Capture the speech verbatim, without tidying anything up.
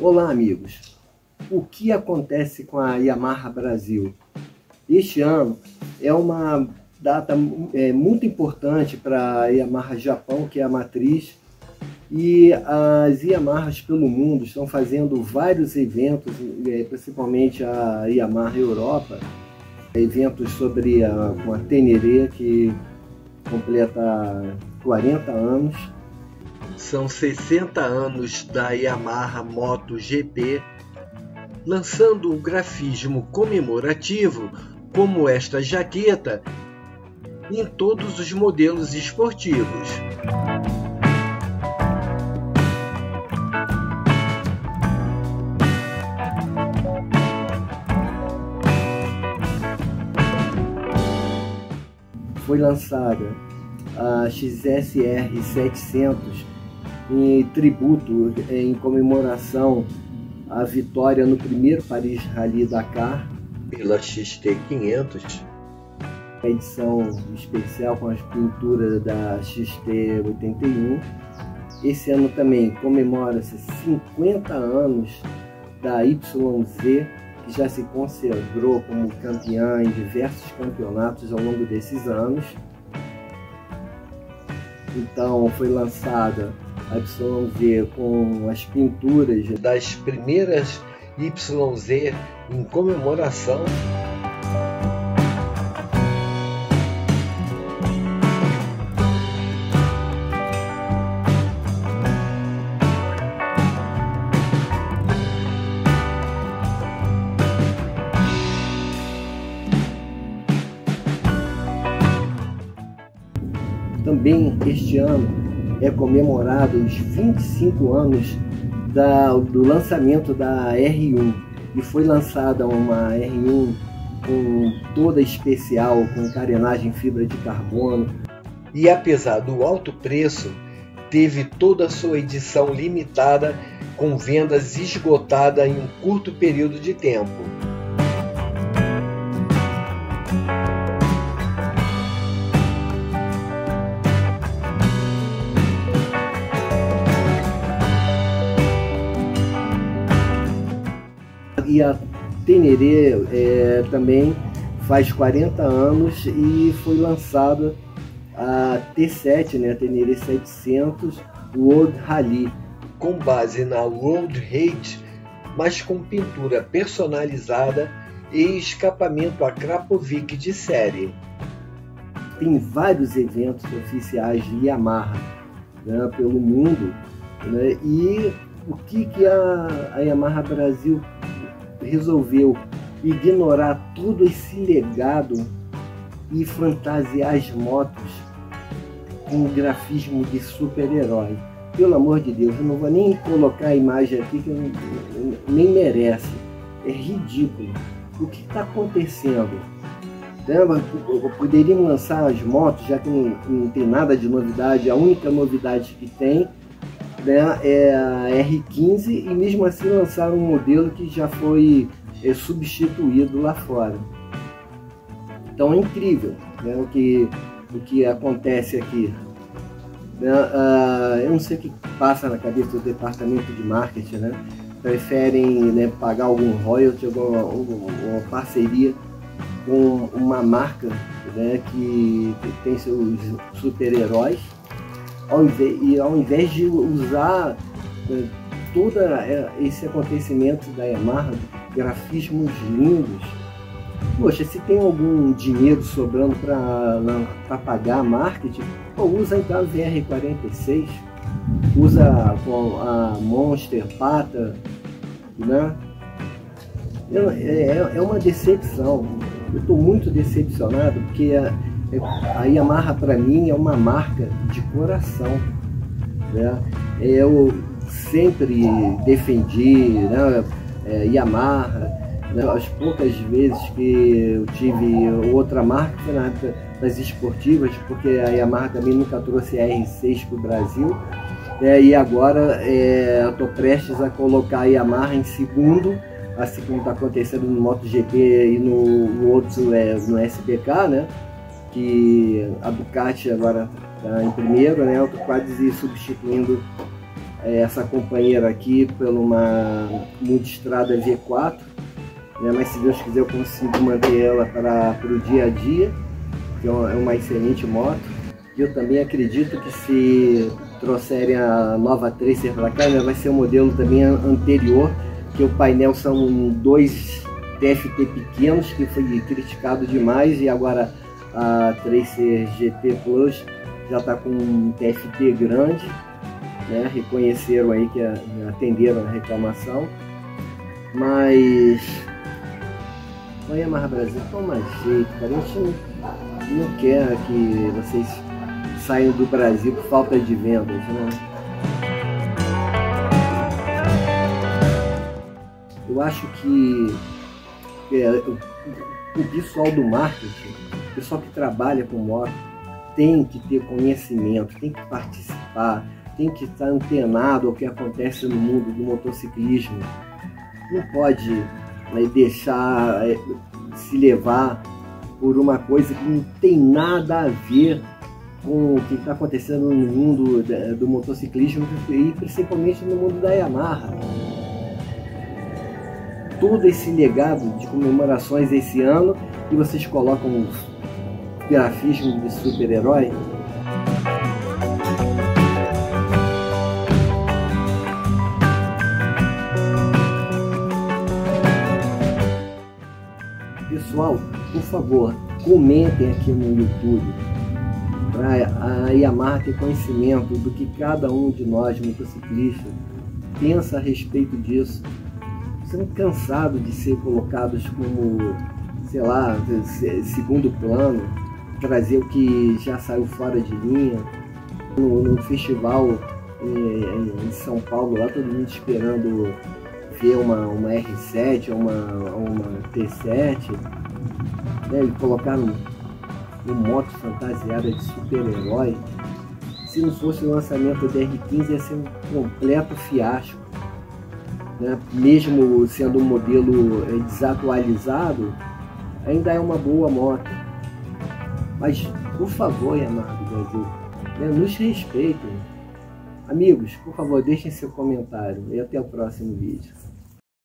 Olá amigos, o que acontece com a Yamaha Brasil? Este ano é uma data é, muito importante para a Yamaha Japão, que é a matriz, e as Yamahas pelo mundo estão fazendo vários eventos, é, principalmente a Yamaha Europa, eventos sobre a, com a Ténéré, que completa quarenta anos. São sessenta anos da Yamaha MotoGP, lançando um grafismo comemorativo como esta jaqueta em todos os modelos esportivos. Foi lançada a X S R setecentos em tributo, em comemoração à vitória no primeiro Paris Rally Dakar pela X T quinhentos, a edição especial com as pinturas da X T oitenta e um. Esse ano também comemora-se cinquenta anos da Y Z, que já se consagrou como campeã em diversos campeonatos ao longo desses anos. Então foi lançada a Y Z com as pinturas das primeiras Y Z em comemoração. Também este ano é comemorado os vinte e cinco anos da, do lançamento da R um, e foi lançada uma R um com toda especial, com carenagem fibra de carbono, e apesar do alto preço, teve toda a sua edição limitada, com vendas esgotadas em um curto período de tempo. E a Ténéré é, também faz quarenta anos e foi lançada a T sete, né, a Ténéré setecentos World Rally, com base na World Raid, mas com pintura personalizada e escapamento Akrapovic de série. Tem vários eventos oficiais de Yamaha, né, pelo mundo, né, e o que, que a, a Yamaha Brasil resolveu? Ignorar todo esse legado e fantasiar as motos com um grafismo de super-herói. Pelo amor de Deus, eu não vou nem colocar a imagem aqui, que eu não, eu nem merece. É ridículo. O que está acontecendo? Poderiam lançar as motos, já que não, não tem nada de novidade. A única novidade que tem, né, é a R quinze, e mesmo assim lançaram um modelo que já foi é, substituído lá fora. Então é incrível, né, o, que, o que acontece aqui. Né, uh, eu não sei o que passa na cabeça do departamento de marketing, né, preferem, né, pagar algum royalty, alguma, alguma parceria com uma marca, né, que, que tem seus super-heróis, Ao invés, e ao invés de usar eh, todo eh, esse acontecimento da Yamaha, grafismos lindos. Poxa, se tem algum dinheiro sobrando para pagar marketing, pô, usa então a V R quarenta e seis, usa pô, a Monster Pata, né? É, é, é uma decepção. Eu estou muito decepcionado, porque a, a Yamaha para mim é uma marca de coração, né? Eu sempre defendi, né, é, Yamaha, né? As poucas vezes que eu tive outra marca nas esportivas, porque a Yamaha também nunca trouxe a R seis para o Brasil, né? E agora é, eu estou prestes a colocar a Yamaha em segundo, assim como está acontecendo no MotoGP e no, outro, é, no S B K, né? Que a Ducati agora está em primeiro, né? Eu estou quase substituindo essa companheira aqui por uma Multistrada V quatro, né? Mas se Deus quiser eu consigo manter ela para o dia a dia, que é uma excelente moto. E eu também acredito que se trouxerem a nova Tracer para cá, né, vai ser um modelo também anterior, que o painel são dois T F T pequenos, que foi criticado demais, e agora a Tracer G T Plus já está com um T F T grande, né? Reconheceram aí que atenderam a reclamação, mas a Yamaha Brasil toma jeito, a gente não quer que vocês saiam do Brasil por falta de vendas, né? Eu acho que é, o pessoal do marketing, o pessoal que trabalha com moto, tem que ter conhecimento, tem que participar, tem que estar antenado ao que acontece no mundo do motociclismo. Não pode é, deixar é, se levar por uma coisa que não tem nada a ver com o que está acontecendo no mundo da, do motociclismo e principalmente no mundo da Yamaha. Todo esse legado de comemorações esse ano e vocês colocam grafismo de super-herói. Pessoal, por favor, comentem aqui no YouTube para a Yamaha ter conhecimento do que cada um de nós motociclistas pensa a respeito disso. Estamos cansados de ser colocados como, sei lá, segundo plano, trazer o que já saiu fora de linha. No, no festival em, em São Paulo, lá todo mundo esperando ver uma, uma R sete ou uma, uma T sete, né? E colocaram uma moto fantasiada de super-herói. Se não fosse o lançamento da R quinze, ia ser um completo fiasco, né? Mesmo sendo um modelo desatualizado, ainda é uma boa moto. Mas, por favor, Yamaha do Brasil, né, nos respeitem. Amigos, por favor, deixem seu comentário e até o próximo vídeo.